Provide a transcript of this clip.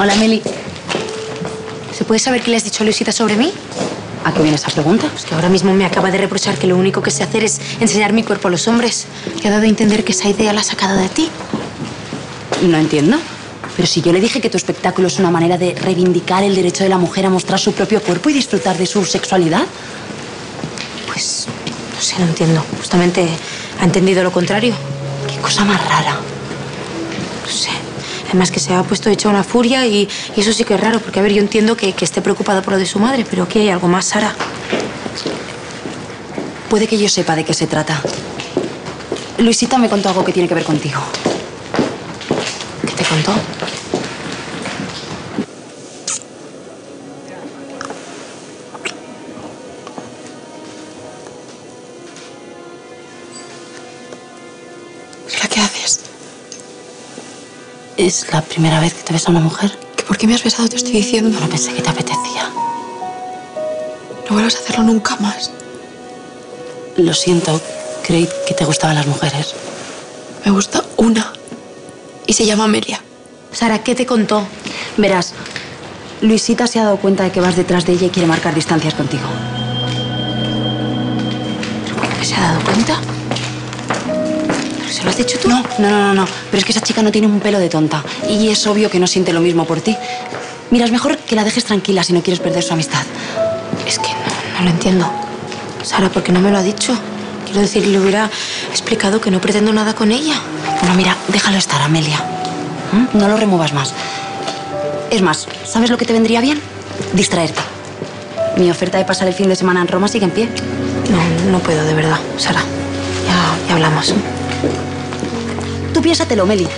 Hola, Meli. ¿Se puede saber qué le has dicho a Luisita sobre mí? ¿A qué viene esa pregunta? Es que ahora mismo me acaba de reprochar que lo único que sé hacer es enseñar mi cuerpo a los hombres. Que ha dado a entender que esa idea la ha sacado de ti. No entiendo. Pero si yo le dije que tu espectáculo es una manera de reivindicar el derecho de la mujer a mostrar su propio cuerpo y disfrutar de su sexualidad. Pues, no sé, no entiendo. Justamente ha entendido lo contrario. Qué cosa más rara. No sé. Además que se ha puesto hecha una furia y eso sí que es raro. Porque, a ver, yo entiendo que esté preocupada por lo de su madre, pero aquí hay algo más, Sara. Puede que yo sepa de qué se trata. Luisita me contó algo que tiene que ver contigo. ¿Qué te contó? ¿Qué haces? Es la primera vez que te beso a una mujer. ¿Que por qué me has besado? Te estoy diciendo. Bueno, pensé que te apetecía. No vuelvas a hacerlo nunca más. Lo siento. Creí que te gustaban las mujeres. Me gusta una. Y se llama Amelia. Sara, ¿qué te contó? Verás, Luisita se ha dado cuenta de que vas detrás de ella y quiere marcar distancias contigo. ¿Pero qué se ha dado cuenta? ¿Se lo has dicho tú? No. Pero es que esa chica no tiene un pelo de tonta. Y es obvio que no siente lo mismo por ti. Mira, es mejor que la dejes tranquila si no quieres perder su amistad. Es que no lo entiendo. Sara, ¿por qué no me lo ha dicho? Quiero decir, le hubiera explicado que no pretendo nada con ella. Bueno, mira, déjalo estar, Amelia. No lo remuevas más. Es más, ¿sabes lo que te vendría bien? Distraerte. Mi oferta de pasar el fin de semana en Roma sigue en pie. No puedo, de verdad, Sara. Ya hablamos. Tú piénsatelo, Meli.